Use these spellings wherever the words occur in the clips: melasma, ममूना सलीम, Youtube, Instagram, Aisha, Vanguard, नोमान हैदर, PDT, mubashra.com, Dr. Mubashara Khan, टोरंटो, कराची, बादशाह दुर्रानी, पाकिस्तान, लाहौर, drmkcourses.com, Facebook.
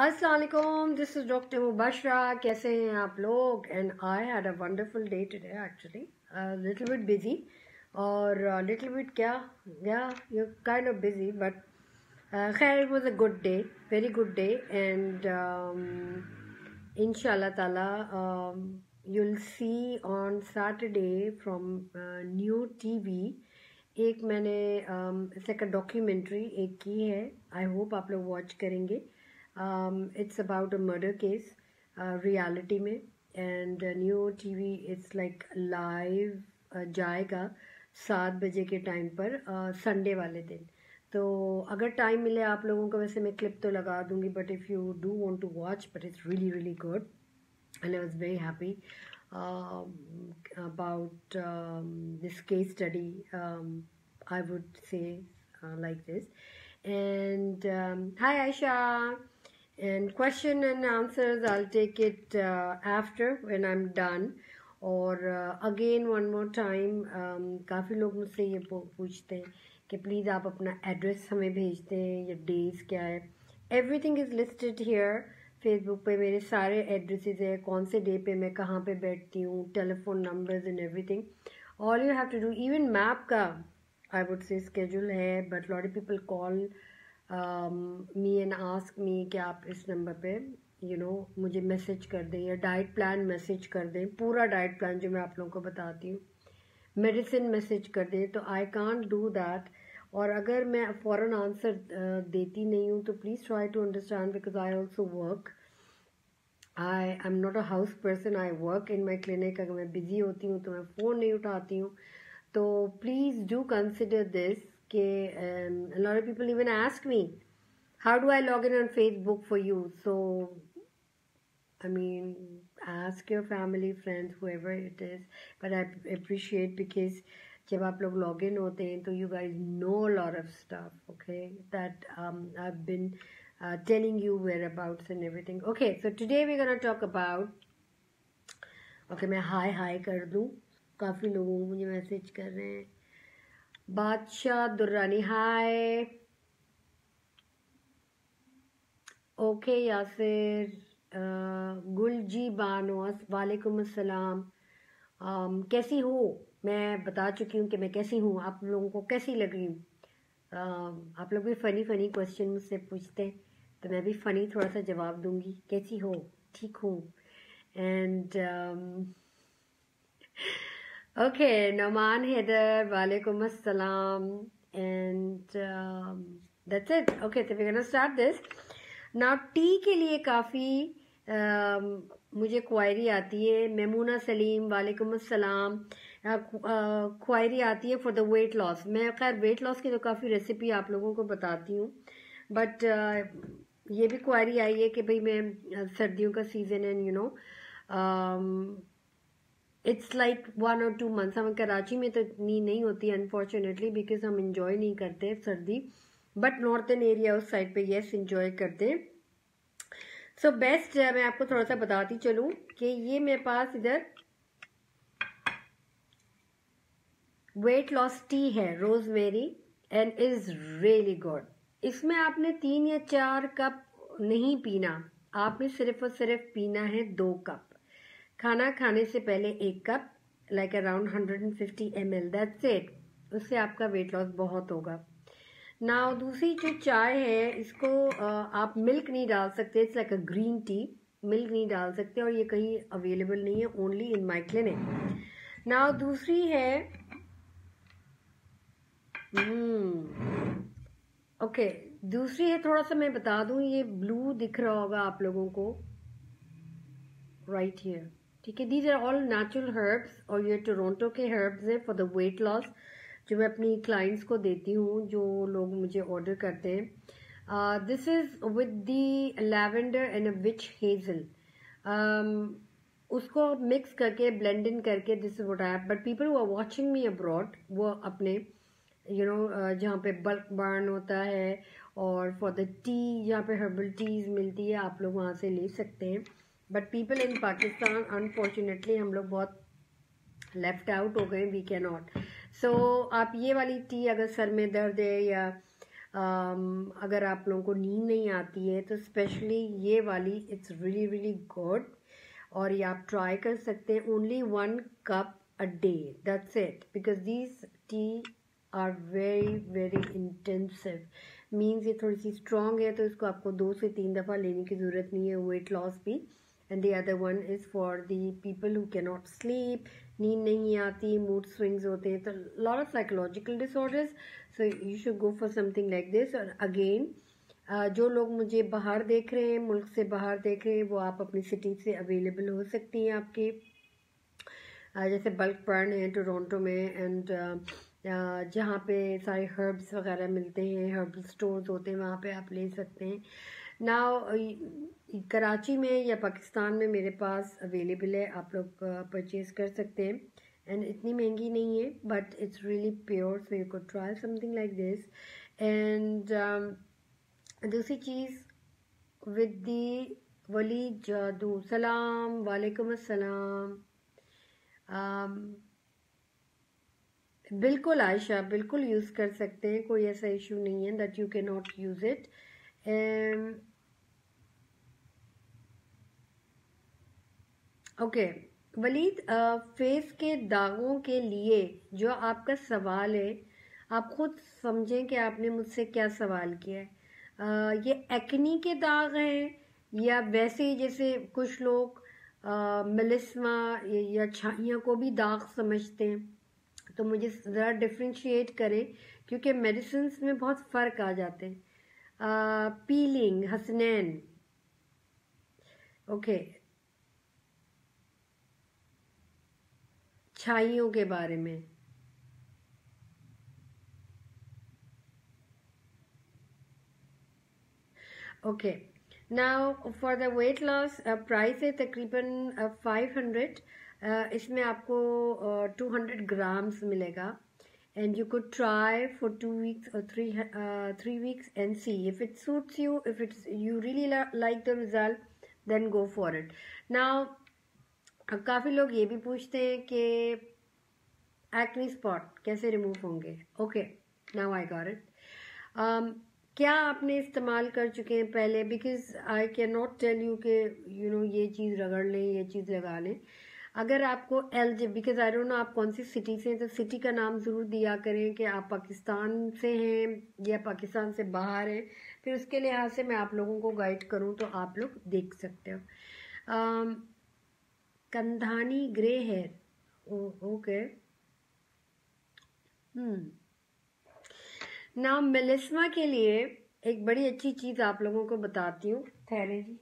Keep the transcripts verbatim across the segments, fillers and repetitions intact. अस्सलाम वालेकुम, this is doctor मुबाशरा। कैसे हैं आप लोग? And I had a wonderful day today, actually little bit busy, और लिटिल बिट क्या या you kind of busy, but खैर it was a good day, very good day. And इंशाल्लाह ताला you will see on Saturday from new TV. एक मैंने इसका documentary एक की है, आई होप आप लोग वॉच करेंगे। It's about a murder case reality में, and new T V it's like live जाएगा सात बजे के टाइम पर संडे uh, वाले दिन। तो अगर टाइम मिले आप लोगों को, वैसे मैं क्लिप तो लगा दूंगी, but if you do want to watch, but it's really really good and I was very happy about this case study. I would say like this. And um, hi Aisha, and question and answers I'll take it uh, after when I'm done, or uh, again one more time। um, काफ़ी लोग मुझसे ये पूछते हैं कि please आप अपना address हमें भेजते हैं या डेज क्या है। Everything is listed here, Facebook पे मेरे सारे एड्रेसेस हैं, कौन से डे पे मैं कहाँ पे बैठती हूँ, telephone numbers and everything. All you have to do, even map का I would say schedule है, but lot of people call um, me and ask me कि आप इस नंबर पे you know मुझे मैसेज कर दें या डाइट प्लान मैसेज कर दें, पूरा डाइट प्लान जो मैं आप लोगों को बताती हूँ, मेडिसिन मैसेज कर दें। तो I can't do that, और अगर मैं फ़ौरन आंसर देती नहीं हूँ तो please try to understand, because I also work, I am not a house person, I work in my clinic। अगर मैं busy होती हूँ तो मैं फ़ोन नहीं उठाती हूँ। तो प्लीज़ डू कंसिडर दिस के a lot of people even ask me how do I log in on Facebook for you, so I mean ask your family, friends, whoever it is, but I appreciate because जब आप लोग log in होते हैं तो you guys know a lot of stuff, okay, that um, I've been uh, telling you whereabouts and everything, okay। So today we're gonna talk about, okay मैं हाय हाय कर दूँ, काफ़ी लोगों मुझे मैसेज कर रहे हैं। बादशाह दुर्रानी हाय, ओके यासिर, गुलजी बानोस वालेकुम अस्सलाम, कैसी हो? मैं बता चुकी हूँ कि मैं कैसी हूँ, आप लोगों को कैसी लग रही हूँ। uh, आप लोग भी फ़नी फ़नी क्वेश्चन मुझसे पूछते हैं तो मैं भी फ़नी थोड़ा सा जवाब दूँगी। कैसी हो? ठीक हूँ। एंड ओके नोमान हैदर वालेकुम अस्सलाम, एंड दैट्स इट। ओके तो we gonna start this now. Tea के लिए काफ़ी uh, मुझे क्वायरी आती है। ममूना सलीम वालेकुम अस्सलाम, क्वायरी आती है फॉर द वेट लॉस। मैं खैर वेट लॉस की तो काफ़ी रेसिपी आप लोगों को बताती हूँ, बट uh, ये भी क्वायरी आई है कि भाई मैं सर्दियों का season and you know it's like one और टू मंथ्स। हम कराची में तो इतनी नहीं होती अनफॉर्चुनेटली, बिकॉज हम इंजॉय नहीं करते सर्दी, बट नॉर्थन एरिया उस साइड पे येस इंजॉय करते। सो बेस्ट मैं आपको थोड़ा सा बताती चलूँ कि ये मेरे पास इधर वेट लॉस टी है, rosemary, and is really good. इसमें आपने तीन या चार कप नहीं पीना, आपने सिर्फ और सिर्फ पीना है दो कप। खाना खाने से पहले एक cup, like around hundred and fifty M L, that's it. उससे आपका वेट लॉस बहुत होगा। नाउ दूसरी जो चाय है, इसको आप मिल्क नहीं डाल सकते, it's like a green tea, milk नहीं डाल सकते, और ये कहीं अवेलेबल नहीं है, only in my clinic. Now दूसरी है ओके okay, दूसरी है, थोड़ा सा मैं बता दूं, ये ब्लू दिख रहा होगा आप लोगों को राइट हियर, ठीक है। These are all natural herbs, और ये टोरंटो के हर्ब्स हैं फॉर द वेट लॉस, जो मैं अपनी क्लाइंट्स को देती हूँ, जो लोग मुझे ऑर्डर करते हैं। This is with the lavender and witch hazel, उसको मिक्स करके ब्लेंड इन करके this is what I have. But people who are watching me abroad, वो अपने यू you नो know, जहाँ पे बल्क बर्न होता है, और फॉर द टी जहाँ पे हर्बल टीज मिलती है, आप लोग वहाँ से ले सकते हैं। But people in पाकिस्तान unfortunately हम लोग बहुत लेफ्ट आउट हो गए, वी कैन नॉट। सो आप ये वाली टी अगर सर में दर्द है या अगर आप लोगों को नींद नहीं आती है तो स्पेशली ये वाली इट्स रियली रियली गुड, और ये आप ट्राई कर सकते हैं। Only one cup a day, that's it, because these tea are very very intensive, means ये थोड़ी सी स्ट्रॉन्ग है, तो इसको आपको दो से तीन दफ़ा लेने की ज़रूरत नहीं है, वेट लॉस भी। And the other one is for the people who can not sleep, नींद नहीं आती, मूड स्विंग्स होते हैं, तो lot of psychological disorders, so you should go for something like this. और अगेन जो लोग मुझे बाहर देख रहे हैं, मुल्क से बाहर देख रहे हैं, वो आप अपनी सिटी से अवेलेबल हो सकती हैं आपके, uh, जैसे बल्क पॉइंट हैं टोरंटो में, एंड Uh, जहाँ पे सारे हर्ब्स वगैरह मिलते हैं, हर्बल स्टोर्स होते हैं, वहाँ पे आप ले सकते हैं। नाउ कराची में या पाकिस्तान में मेरे पास अवेलेबल है, आप लोग परचेज़ कर सकते हैं, एंड इतनी महंगी नहीं है, but it's really pure, so you could try something like this. And दूसरी चीज़ विद दी वली जादू, सलाम वालेकुम अस्सलाम। um, बिल्कुल आयशा, बिल्कुल यूज़ कर सकते हैं, कोई ऐसा इशू नहीं है that you can not use it. Okay Waleed, face के दागों के लिए जो आपका सवाल है, आप खुद समझें कि आपने मुझसे क्या सवाल किया है। uh, ये एक्नी के दाग हैं या वैसे जैसे कुछ लोग मेलिस्मा uh, या छाइयाँ को भी दाग समझते हैं, तो मुझे ज़रा डिफ्रेंशिएट करें क्योंकि मेडिसिन में बहुत फ़र्क आ जाते हैं। आ, पीलिंग हसनैन, ओके, छाइयों के बारे में, okay. Now for the weight loss, price है तकरीबन फाइव हंड्रेड, Uh, इसमें आपको टू हंड्रेड ग्राम्स मिलेगा, and you could try for two weeks और three three weeks and see if it suits you, if it's you really like the result then go for it. Now काफ़ी लोग ये भी पूछते हैं कि acne spot कैसे रिमूव होंगे। Okay now I got it. क्या आपने इस्तेमाल कर चुके हैं पहले, because I can not tell you कि यू नो ये चीज़ रगड़ लें, ये चीज़ लगा लें। अगर आपको L J, because I don't know आप कौन सी सिटी से हैं, तो सिटी का नाम ज़रूर दिया करें कि आप पाकिस्तान से हैं या पाकिस्तान से बाहर हैं, फिर उसके लिहाज से मैं आप लोगों को गाइड करूं, तो आप लोग देख सकते हो। um, कंधानी grey hair, okay. Hmm now melasma के लिए एक बड़ी अच्छी चीज़ आप लोगों को बताती हूँ, ठहरे जी।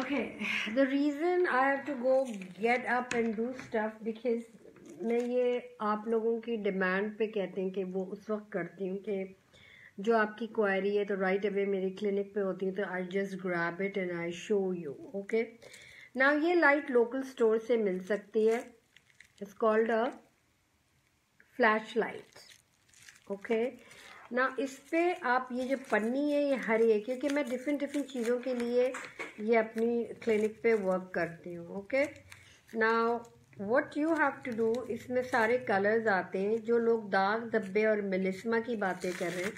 Okay, the reason I have to go get up and do stuff because मैं ये आप लोगों की डिमांड पे कहते हैं कि वो उस वक्त करती हूँ कि जो आपकी क्वायरी है तो राइट अवे मेरे क्लिनिक पे होती है, तो I just grab it and I show you. Okay now ये लाइट लोकल स्टोर से मिल सकती है, it's called a flash light. Okay ना इस पर आप ये जो पन्नी है ये हरी है, क्योंकि मैं डिफरेंट डिफरेंट चीज़ों के लिए ये अपनी क्लिनिक पे वर्क करती हूँ। Okay now what you have to do, इसमें सारे कलर्स आते हैं। जो लोग दाग धब्बे और मेलिस्मा की बातें कर रहे हैं,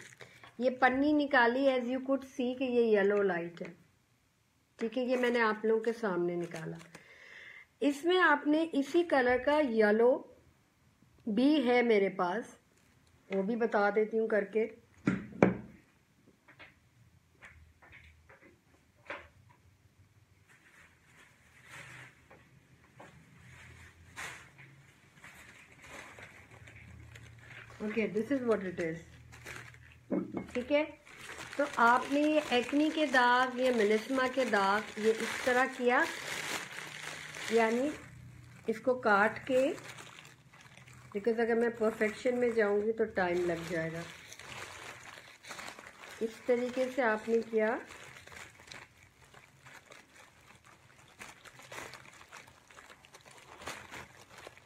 ये पन्नी निकाली एज यू कुड सी कि ये येलो लाइट है, ठीक है, ये मैंने आप लोगों के सामने निकाला। इसमें आपने इसी कलर का येलो भी है मेरे पास, वो भी बता देती हूँ करके। Okay this is what it is, ठीक है। तो आपने ये एक्नी के दाग, ये मेलिस्मा के दाग, ये इस तरह किया, यानी इसको काट के, बिकॉज अगर मैं परफेक्शन में जाऊंगी तो टाइम लग जाएगा। इस तरीके से आपने किया,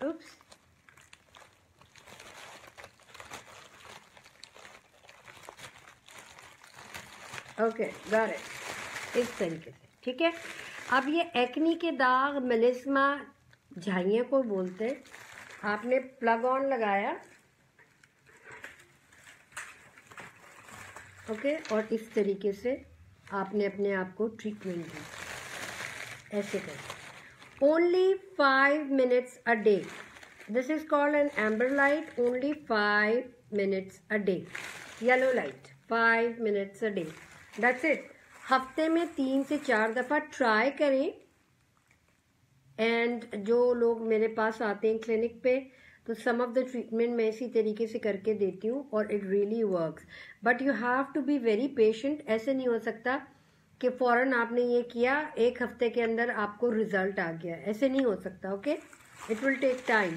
उप्स, ओके गॉट इट। इस तरीके से ठीक है। अब ये एक्नी के दाग मेलिस्मा झाइये को बोलते। आपने प्लग ऑन लगाया ओके और इस तरीके से आपने अपने आप को ट्रीटमेंट दिया। ऐसे कर only five minutes a day, this is called an amber light. Only five minutes a day, yellow light five minutes a day, that's it. हफ्ते में तीन से चार दफ़ा ट्राई करें। एंड जो लोग मेरे पास आते हैं क्लिनिक पे तो सम ऑफ द ट्रीटमेंट मैं इसी तरीके से करके देती हूँ और it really works, but you have to be very patient. ऐसे नहीं हो सकता कि फौरन आपने ये किया एक हफ्ते के अंदर आपको रिजल्ट आ गया, ऐसे नहीं हो सकता okay. It will take time.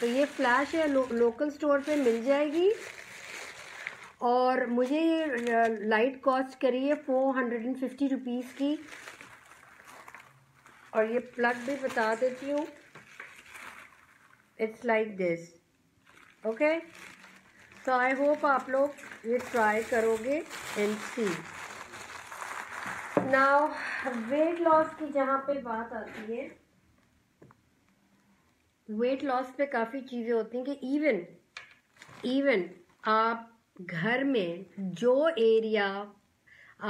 तो ये फ्लैश है, लो, लोकल स्टोर पे मिल जाएगी और मुझे ये लाइट कॉस्ट करी है four hundred and fifty rupees की। और ये प्लग भी बता देती हूँ, it's like this okay. So I hope आप लोग ये ट्राई करोगे and see. Now weight loss की जहाँ पे बात आती है, वेट लॉस पे काफ़ी चीज़ें होती हैं कि इवन इवन आप घर में जो एरिया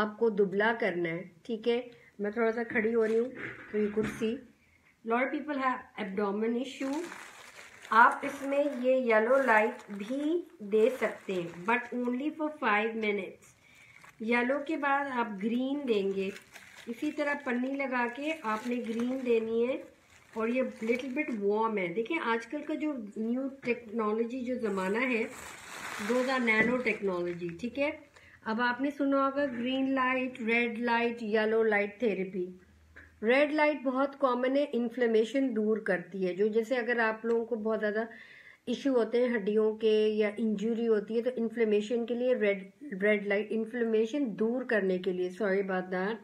आपको दुबला करना है, ठीक है। मैं थोड़ा सा खड़ी हो रही हूँ तो you could see lot people have abdomen issue. आप इसमें ये येलो लाइट भी दे सकते हैं but only for five minutes. Yellow के बाद आप ग्रीन देंगे, इसी तरह पन्नी लगा के आपने ग्रीन देनी है। और ये लिटिल बिट वार्म है। देखिए आजकल का जो न्यू टेक्नोलॉजी जो ज़माना है, दोज आर नैनो टेक्नोलॉजी, ठीक है। अब आपने सुना होगा green light, red light, yellow light therapy. Red light बहुत कॉमन है, इन्फ्लेमेशन दूर करती है। जो जैसे अगर आप लोगों को बहुत ज़्यादा इश्यू होते हैं हड्डियों के या इंजरी होती है तो इन्फ्लेमेशन के लिए रेड रेड लाइट, इन्फ्लेमेशन दूर करने के लिए, सॉरी बात दैट,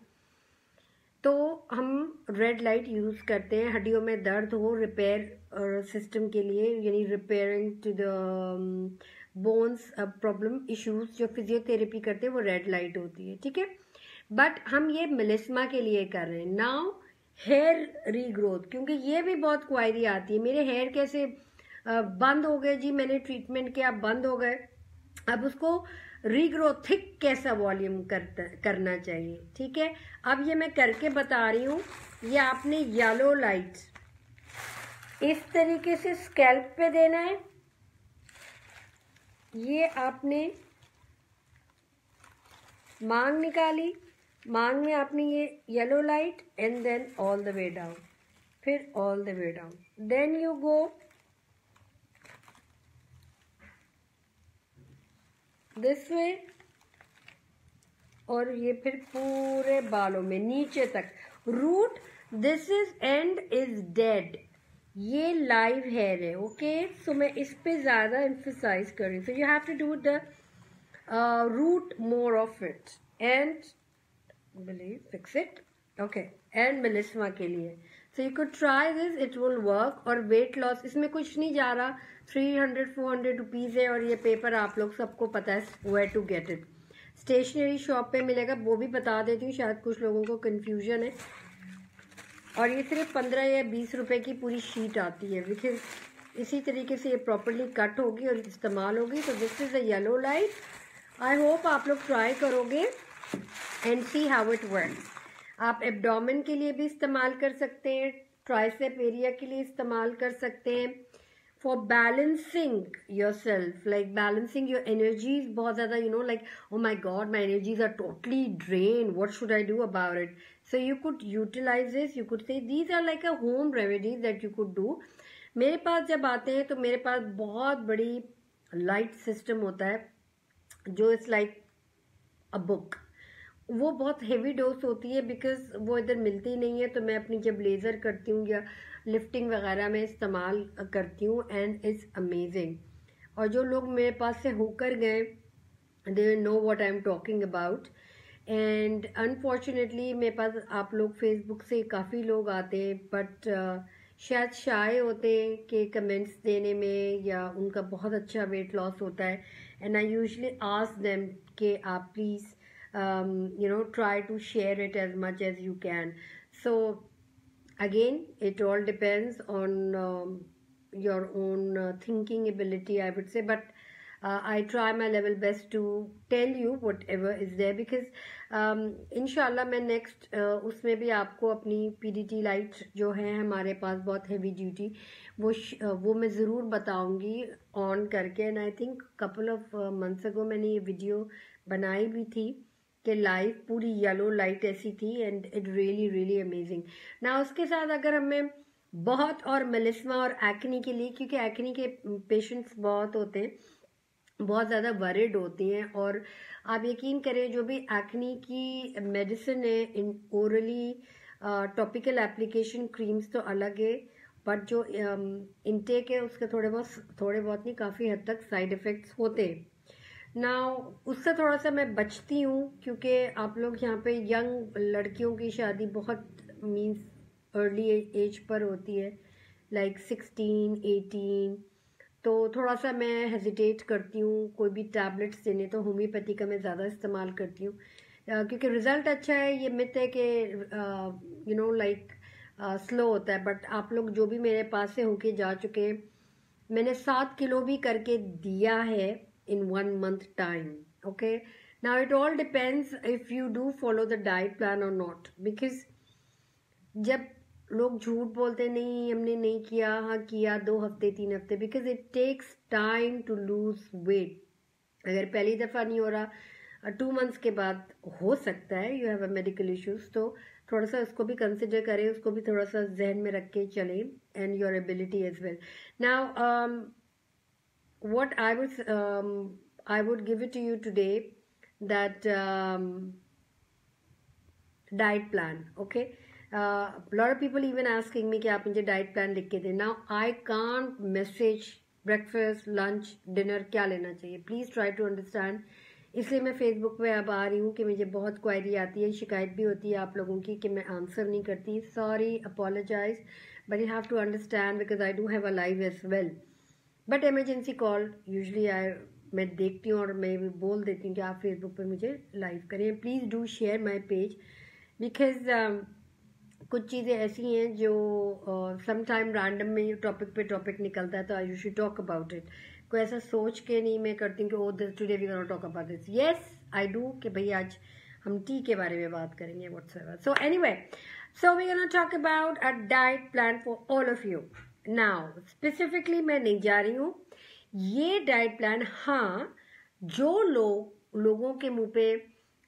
तो हम रेड लाइट यूज़ करते हैं। हड्डियों में दर्द हो, रिपेयर सिस्टम के लिए, यानी repairing to the bones problem issues जो फिजियोथेरेपी करते हैं वो रेड लाइट होती है, ठीक है। बट हम ये मेलिस्मा के लिए कर रहे हैं। नाउ हेयर रीग्रोथ, क्योंकि ये भी बहुत क्वायरी आती है, मेरे हेयर कैसे बंद हो गए जी, मैंने ट्रीटमेंट किया बंद हो गए। अब उसको रीग्रोथ थिक कैसा वॉल्यूम करना चाहिए, ठीक है। अब ये मैं करके बता रही हूँ। ये आपने येलो लाइट इस तरीके से स्कैल्प पे देना है, ये आपने मांग निकाली, मांग में आपने ये yellow light and then all the way down, फिर all the way down, then you go, this way, और ये फिर पूरे बालों में नीचे तक root. This is end is dead, ये लाइव हेयर है ओके। सो मैं इस पे ज़्यादा एम्फसाइज कर रही हूँ, so you have to do the root more of it and believe fix it okay. And melasma के लिए सो you could try this, it will work. और वेट लॉस इसमें कुछ नहीं जा रहा, three hundred four hundred rupees है। और ये पेपर आप लोग सबको पता है where to get it, stationery shop पे मिलेगा। वो भी बता देती हूँ, शायद कुछ लोगों को कन्फ्यूजन है। और ये सिर्फ पंद्रह या बीस रुपए की पूरी शीट आती है विथ इज। इसी तरीके से ये प्रॉपर्ली कट होगी और इस्तेमाल होगी। तो this is a yellow light. I hope आप लोग ट्राई करोगे and see how it works. आप एब्डोमेन के लिए भी इस्तेमाल कर सकते हैं, ट्राइसेप एरिया के लिए इस्तेमाल कर सकते हैं, for balancing your self, like balancing your energies. बहुत ज़्यादा you know like oh my God my energies are totally drain, what should I do about it. So you could utilize this, you could say these are like a home remedies that you could do. मेरे पास जब आते हैं तो मेरे पास बहुत बड़ी light system होता है जो इट्स लाइक अ बुक। वो बहुत हेवी डोज होती है बिकॉज वो इधर मिलती नहीं है, तो मैं अपनी जब लेज़र करती हूँ या लिफ्टिंग वगैरह में इस्तेमाल करती हूँ एंड इट्स अमेजिंग। और जो लोग मेरे पास से होकर गए they know what I am talking about. And unfortunately मेरे पास आप लोग फेसबुक से काफ़ी लोग आते हैं बट uh, शायद शाय होते हैं कि कमेंट्स देने में, या उनका बहुत अच्छा वेट लॉस होता है and I usually ask them कि आप please um, you know, try to share it as much as you can. So again, it all depends on um, your own uh, thinking ability, I would say, but Uh, I try my level best to tell you whatever is there, because um, इंशाल्लाह मैं next uh, उसमें भी आपको अपनी P D T light जो है हमारे पास बहुत heavy duty वो uh, वो मैं ज़रूर बताऊंगी on करके। and I think couple of uh, months ago मैंने ये video बनाई भी थी कि live पूरी yellow light ऐसी थी, and it really really amazing। ना उसके साथ अगर हमें बहुत और मेलिस्मा और एक्नी के लिए, क्योंकि एक्नी के patients बहुत होते हैं, बहुत ज़्यादा वरिड होती हैं, और आप यकीन करें जो भी एक्नी की मेडिसिन है इन ओरली टॉपिकल एप्लीकेशन क्रीम्स तो अलग है, बट जो इनटेक है उसके थोड़े बहुत थोड़े बहुत नहीं काफ़ी हद तक साइड इफ़ेक्ट्स होते हैं। नाउ उससे थोड़ा सा मैं बचती हूँ, क्योंकि आप लोग यहाँ पे यंग लड़कियों की शादी बहुत मीन्स अर्ली एज पर होती है, लाइक सिक्सटीन एटीन, तो थोड़ा सा मैं हेजिटेट करती हूँ कोई भी टैबलेट्स देने, तो होम्योपैथी का मैं ज़्यादा इस्तेमाल करती हूँ, क्योंकि रिज़ल्ट अच्छा है, ये मिथ है कि यू नो लाइक स्लो होता है, बट आप लोग जो भी मेरे पास से होके जा चुके हैं, मैंने सात किलो भी करके दिया है in one month time. Okay, now it all depends if you do follow the diet plan और नॉट, बिकॉज जब लोग झूठ बोलते नहीं हमने नहीं किया, हाँ किया, दो हफ्ते तीन हफ्ते, because it takes time to lose weight. अगर पहली दफ़ा नहीं हो रहा, टू मंथ्स के बाद हो सकता है, you have a medical issues, तो थोड़ा सा उसको भी कंसिडर करें, उसको भी थोड़ा सा जहन में रख के चलें, and your ability as well. Now what I would I would give it to you today, that diet plan. Okay, Uh, a lot of people even asking me कि आप मुझे डाइट प्लान लिख के दें। Now I can't message breakfast lunch dinner क्या लेना चाहिए, please try to understand. इसलिए मैं फेसबुक पे अब आ रही हूँ कि मुझे बहुत क्वायरी आती है, शिकायत भी होती है आप लोगों की कि मैं आंसर नहीं करती, sorry apologise, but you have to understand because I do have a life as well. But emergency call usually I मैं देखती हूँ और मैं भी बोल देती हूँ कि आप फेसबुक पर मुझे लाइव करें, please do share my page, because कुछ चीज़ें ऐसी हैं जो समटाइम uh, रैंडम में टॉपिक पे टॉपिक निकलता है, तो I you should talk about it. कोई ऐसा सोच के नहीं मैं करती हूँ कि oh this today we can talk about this, yes I do कि भाई आज हम टी के बारे में बात करेंगे whatsoever. So anyway, so we can talk about a diet plan for all of you. Now specifically मैं नहीं जा रही हूँ ये डाइट प्लान, हाँ जो लोग लोगों के मुँह पे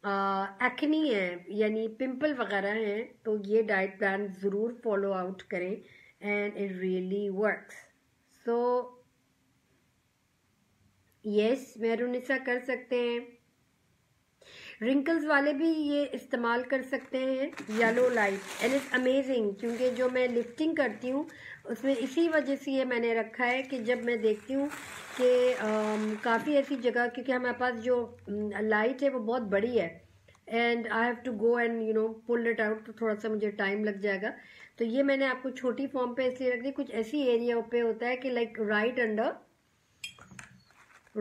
एक्नी uh, है यानी पिंपल वगैरह हैं, तो ये डाइट प्लान ज़रूर फॉलो आउट करें, and it really works. So yes, Mehrunnisa कर सकते हैं, रिंकल्स वाले भी ये इस्तेमाल कर सकते हैं yellow light, and it's amazing, क्योंकि जो मैं लिफ्टिंग करती हूँ उसमें इसी वजह से ये मैंने रखा है कि जब मैं देखती हूँ कि काफ़ी ऐसी जगह, क्योंकि हमारे पास जो लाइट है वो बहुत बड़ी है, and I have to go and you know pull it out, तो थोड़ा सा मुझे टाइम लग जाएगा, तो ये मैंने आपको छोटी फॉर्म पे इसलिए रख दी। कुछ ऐसी एरिया पे होता है कि like right under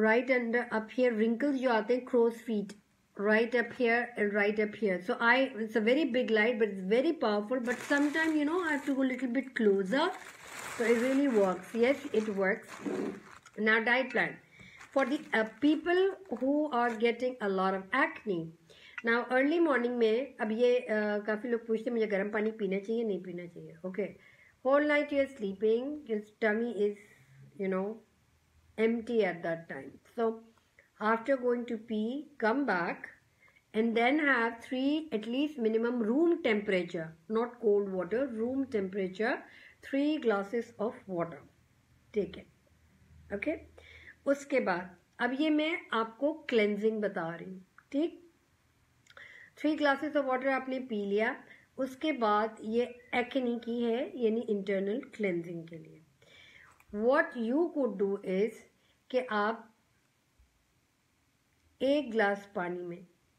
right under up here wrinkles जो आते हैं, crow's feet right up here and right up here, so I it's a very big light but it's very powerful, but sometimes you know I have to go a little bit closer, so it really works, yes it works। Now diet plan for the uh, people who are getting a lot of acne। Now early morning में अब ये uh, काफ़ी लोग पूछते हैं मुझे गर्म पानी पीना चाहिए नहीं पीना चाहिए। Okay, whole night you are sleeping, your tummy is you know empty at that time, so after going to pee come back and then have three at least minimum room temperature, not cold water, room temperature three glasses of water, take it। okay, उसके बाद अब ये मैं आपको cleansing बता रही हूँ, ठीक, three glasses of water आपने पी लिया, उसके बाद ये एक्ने की है यानी इंटरनल क्लेंजिंग के लिए what you could do is कि आप एक ग्लास पानी में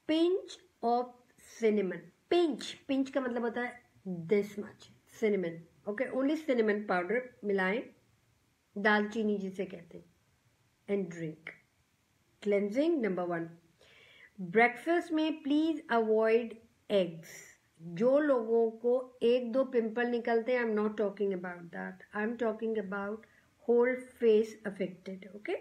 pinch of cinnamon, pinch pinch का मतलब होता है this much cinnamon, okay, only cinnamon powder मिलाएं, दालचीनी जिसे कहते हैं, and drink. Cleansing number one. Breakfast में प्लीज़ अवॉइड एग्स। जो लोगों को एक दो पिंपल निकलते हैं, I am not talking about that, I am talking about whole face affected. Okay,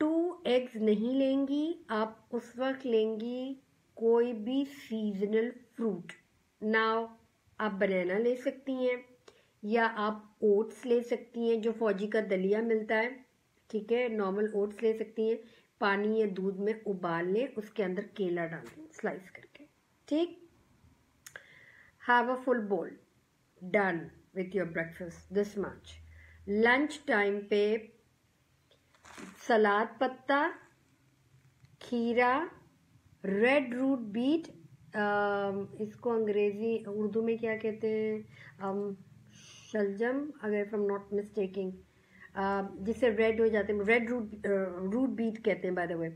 two eggs नहीं लेंगी आप, उस वक्त लेंगी कोई भी सीजनल फ्रूट। नाउ आप बनाना ले सकती हैं या आप ओट्स ले सकती हैं, जो फौजी का दलिया मिलता है, ठीक है, नॉर्मल ओट्स ले सकती हैं। पानी या दूध में उबाल लें, उसके अंदर केला डाल दें स्लाइस करके, ठीक। Have a full bowl done with your breakfast this much. Lunch time पे सलाद पत्ता, खीरा, रेड रूट बीट, uh, इसको अंग्रेजी उर्दू में क्या कहते हैं, um, शलजम अगर if I am not mistaking, जिससे रेड हो जाते हैं, रेड रूट रूट बीट कहते हैं बाय द वे,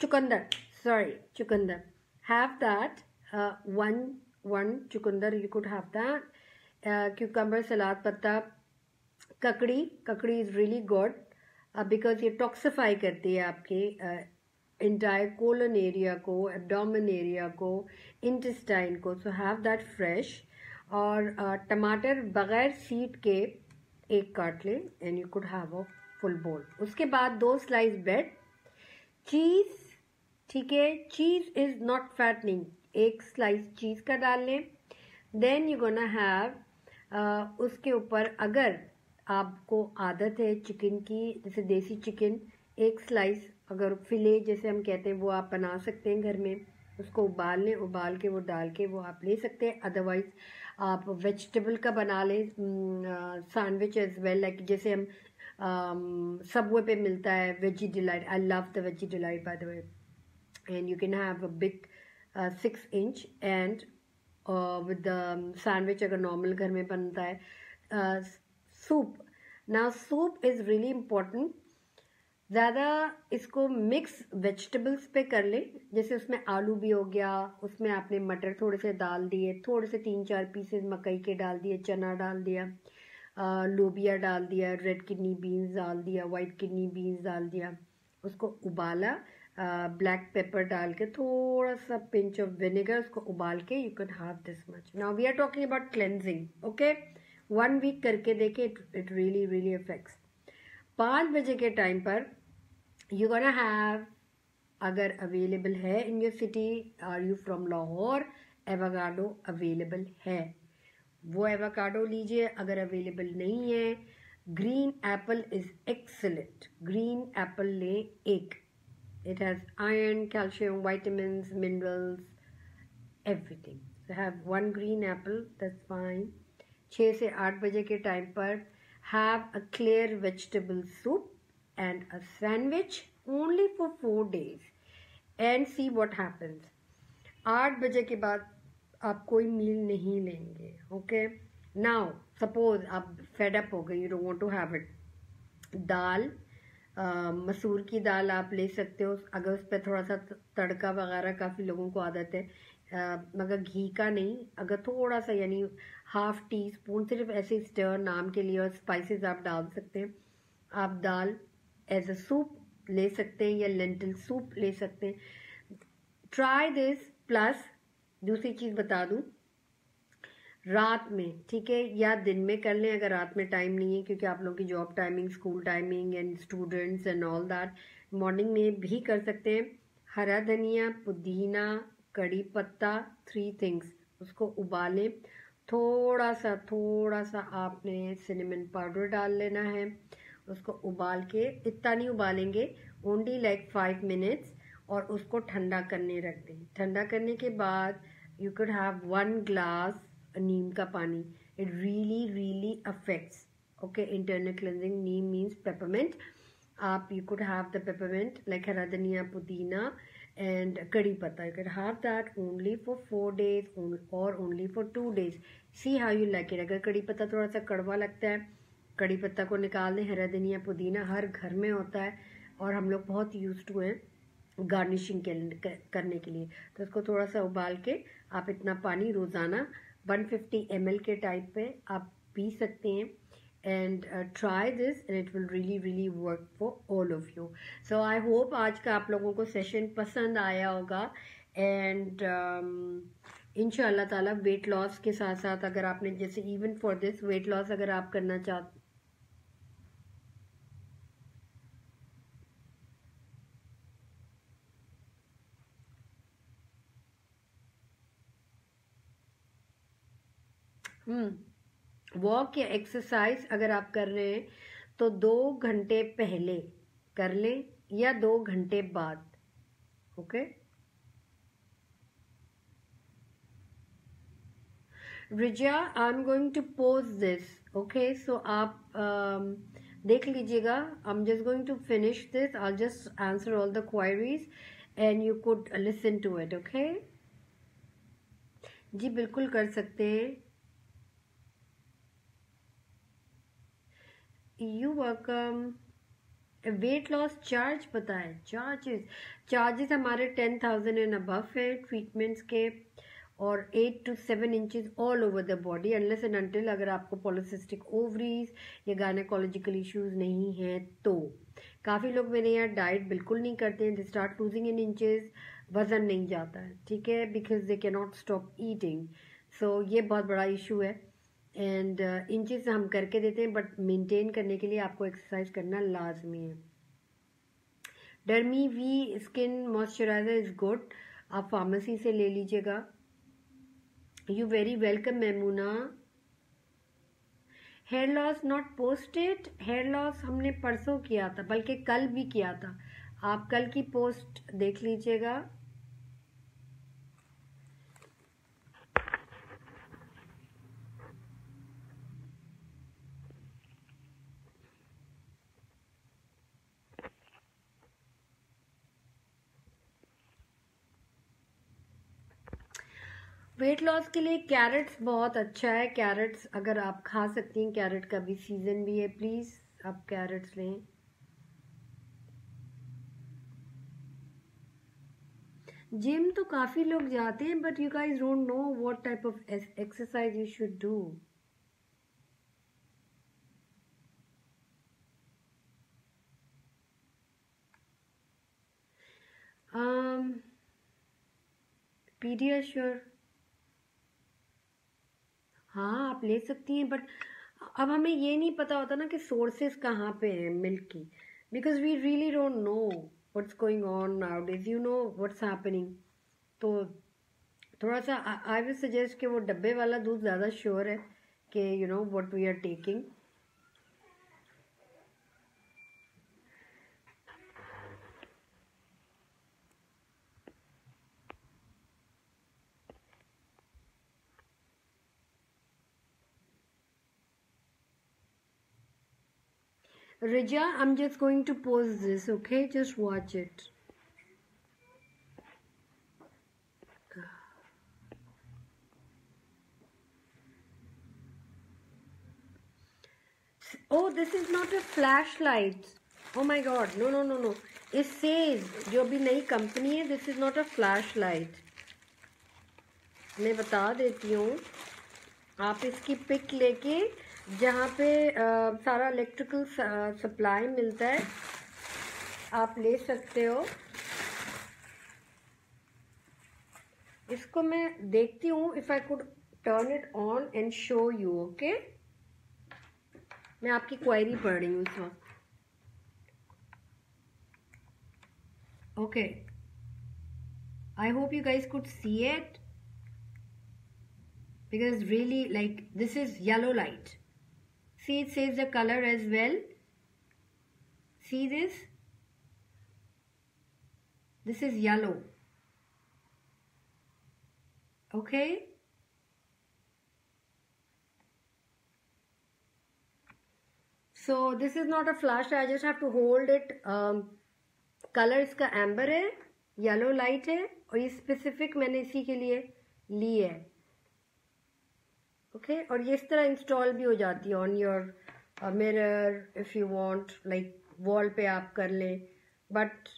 चुकंदर, सॉरी चुकंदर। हैव दैट वन वन चुकंदर you could have that. Cucumber, सलाद पत्ता, ककड़ी, ककड़ी इज़ रियली गुड बिकॉज ये टॉक्सिफाई करती है आपके uh, इंटायर कोलन एरिया को, एब्डोमेन एरिया को, इंटेस्टाइन को, सो हैव दैट फ्रेश। और uh, टमाटर बगैर सीड के एक काट लें and you could have a full bowl. उसके बाद दो स्लाइस ब्रेड, चीज़, ठीक है, चीज़ इज़ नॉट फैटनिंग, एक स्लाइस चीज़ का डाल लें। देन यू गोना हैव, उसके ऊपर अगर आपको आदत है चिकन की, जैसे देसी चिकन, एक स्लाइस अगर फिले जैसे हम कहते हैं वो आप बना सकते हैं घर में, उसको उबाल लें, उबाल के वो डाल के वो आप ले सकते हैं। अदरवाइज आप वेजिटेबल का बना लें सैंडविच एज वेल, लाइक जैसे हम सबवे पे मिलता है veggie delight, I love the veggie delight by the way. And you can have a big six inch and with sandwich अगर नॉर्मल घर में बनता है। Soup, now soup is really important. ज़्यादा इसको मिक्स वेजिटेबल्स पे कर लें, जैसे उसमें आलू भी हो गया, उसमें आपने मटर थोड़े से डाल दिए, थोड़े से तीन चार पीसेस मकई के डाल दिए, चना डाल दिया, आ, लोबिया डाल दिया, रेड किडनी बीन्स डाल दिया, वाइट किडनी बीन्स डाल दिया, उसको उबाला, आ, ब्लैक पेपर डाल के, थोड़ा सा पिंच ऑफ विनेगर, उसको उबाल के you can have this much. Now we are talking about cleansing. Okay, one week करके देखें, इट रियली रियली अफेक्ट्स। पाँच बजे के टाइम पर यू गोना हैव, अगर अवेलेबल है in your city, are you from लाहौर, avocado available है, वो एवोकाडो लीजिए। अगर अवेलेबल नहीं है, green apple is excellent, green apple लें एक, it has iron, calcium, vitamins, minerals, everything, so have one green apple, that's fine. छः से आठ बजे के टाइम पर have a clear vegetable soup and a sandwich only for four days and see what happens। आठ बजे के बाद आप कोई मील नहीं लेंगे। ओके, now suppose आप fed up हो गए, you don't want to have it, दाल, आ, मसूर की दाल आप ले सकते हो, अगर उस पर थोड़ा सा तड़का वगैरह, काफ़ी लोगों को आदत है, आ, मगर घी का नहीं, अगर थोड़ा सा यानी हाफ टी स्पून, सिर्फ ऐसे स्टर नाम के लिए, और स्पाइसेस आप डाल सकते हैं। आप दाल एज अ सूप ले सकते हैं या लेंटल सूप ले सकते हैं, ट्राई दिस। प्लस दूसरी चीज़ बता दूं, रात में, ठीक है, या दिन में कर लें अगर रात में टाइम नहीं है, क्योंकि आप लोगों की job timing, school timing and students and all that, morning में भी कर सकते हैं। हरा धनिया, पुदीना, कड़ी पत्ता, थ्री थिंग्स, उसको उबालें, थोड़ा सा थोड़ा सा आपने सिनेमन पाउडर डाल लेना है, उसको उबाल के, इतना नहीं उबालेंगे, ओनली लाइक फाइव मिनट्स, और उसको ठंडा करने रख दें। ठंडा करने के बाद you can have one glass नीम का पानी, it really really affects. Okay, internal cleansing, neem means peppermint, आप you can have the peppermint like हरा धनिया, पुदीना and कड़ी पत्ता, you can have that only for four days or only for two days, see how you like it। अगर कड़ी पत्ता थोड़ा सा कड़वा लगता है, कड़ी पत्ता को निकाल लें, हरा धनिया, पुदीना हर घर में होता है और हम लोग बहुत यूज टू हैं गार्निशिंग के करने के लिए, तो उसको थोड़ा सा उबाल के आप इतना पानी रोज़ाना वन फिफ्टी एम एल के टाइप पे आप पी सकते हैं। and uh, try this and it will really really work for all of you. So I hope आज का आप लोगों को सेशन पसंद आया होगा and um, इंशाअल्लाह ताला वेट लॉस के साथ साथ अगर आपने जैसे even for this weight loss अगर आप करना चाहते हम्म वॉक या एक्सरसाइज अगर आप कर रहे हैं तो दो घंटे पहले कर लें या दो घंटे बाद, okay okay? Rija, I am going to post this, okay, so आप uh, देख लीजिएगा. I am just going to finish this. I just answer all the queries and you could listen to it, okay. जी बिल्कुल कर सकते हैं. You welcome. Weight loss charge बताएं. Charges charges हमारे टेन थाउजेंड एंड अबव है treatments के, और eight to seven inches all over the body unless and until अगर आपको पॉलिसिस्टिक ओवरीज या गायनेकोलॉजिकल इश्यूज नहीं है. तो काफ़ी लोग मेरे यहाँ डाइट बिल्कुल नहीं करते हैं. They start losing in inches, वजन नहीं जाता है, ठीक है, because they can not stop eating. So ये बहुत बड़ा इशू है. एंड इंचेस हम करके देते हैं, बट मेंटेन करने के लिए आपको एक्सरसाइज करना लाजमी है. Dermive skin moisturiser is good, आप फार्मेसी से ले लीजिएगा. You very welcome Memoona. Hair loss not posted. Hair loss हमने परसों किया था, बल्कि कल भी किया था. आप कल की पोस्ट देख लीजिएगा. वेट लॉस के लिए कैरेट्स बहुत अच्छा है. कैरेट्स अगर आप खा सकती हैं, कैरेट का भी सीजन भी है, प्लीज़ आप कैरेट्स लें. जिम तो काफ़ी लोग जाते हैं, but you guys don't know what type of exercise you should do. PediaSure हाँ आप ले सकती हैं, बट अब हमें ये नहीं पता होता ना कि सोर्सेस कहाँ पे हैं मिल्क की, because we really don't know what's going on nowadays, you know what's happening. तो थोड़ा सा आई विल सजेस्ट कि वो डब्बे वाला दूध ज़्यादा श्योर है कि you know what we are taking. Rija, I'm just going to post this, okay? Just watch it. Oh, this is not a flashlight. Oh my God, no, no, no, no. It says, जो भी नई company है, this is not a flashlight. मैं बता देती हूँ, आप इसकी पिक लेके जहाँ पे आ, सारा इलेक्ट्रिकल सप्लाई मिलता है, आप ले सकते हो. इसको मैं देखती हूँ, if I could turn it on and show you, okay. मैं आपकी क्वायरी पढ़ रही हूँ इस वक्त, okay. I hope you guys could see it, because really like this is yellow light. See, it says the color as well. See this? This is yellow. Okay? So, this is not a flashlight. I just have to hold it. Um, color iska amber hai, yellow light hai, और ये specific मैंने इसी के लिए ली है. Okay okay? और ये इस तरह इंस्टॉल भी हो जाती है on your mirror if you want, like wall पे आप कर लें. बट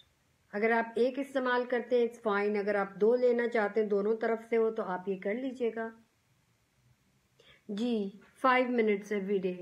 अगर आप एक इस्तेमाल करते हैं इट्स फाइन, अगर आप दो लेना चाहते हैं दोनों तरफ से हो तो आप ये कर लीजिएगा. जी five minutes every day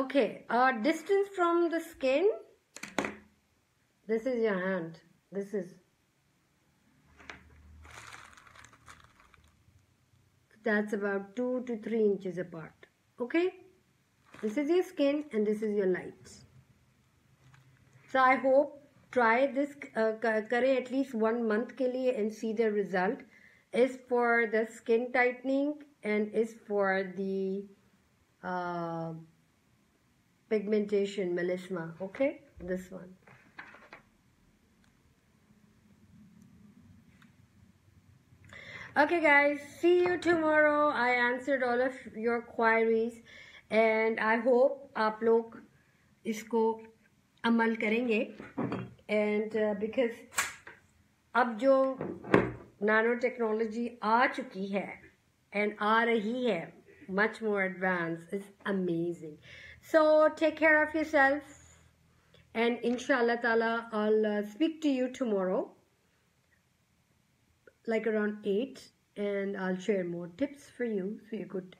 Okay, uh, distance from the skin. This is your hand. This is. That's about two to three inches apart. Okay? This is your skin and this is your lights. So I hope try this, uh, करें at least one month के लिए and see the result. Is for the skin tightening and is for the uh, pigmentation, melasma. Okay? This one. Okay guys, see you tomorrow. I answered all of your queries and I hope आप लोग इसको अमल करेंगे and uh, because अब जो nano technology आ चुकी है and आ रही है much more advanced, it's amazing. So take care of yourself and inshallah ta'ala I'll uh, speak to you tomorrow. Like around eight, and I'll share more tips for you, so you could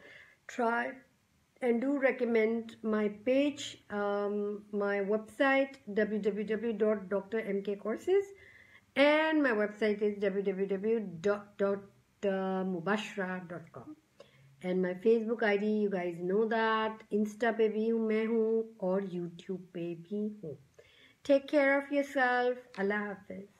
try and do recommend my page, um, my website w w w dot d r m k courses, and my website is w w w dot mubashra dot com, and my Facebook I D you guys know that. Insta पे भी हूँ मैं हूँ और YouTube पे भी हूँ. Take care of yourself. Allah Hafiz.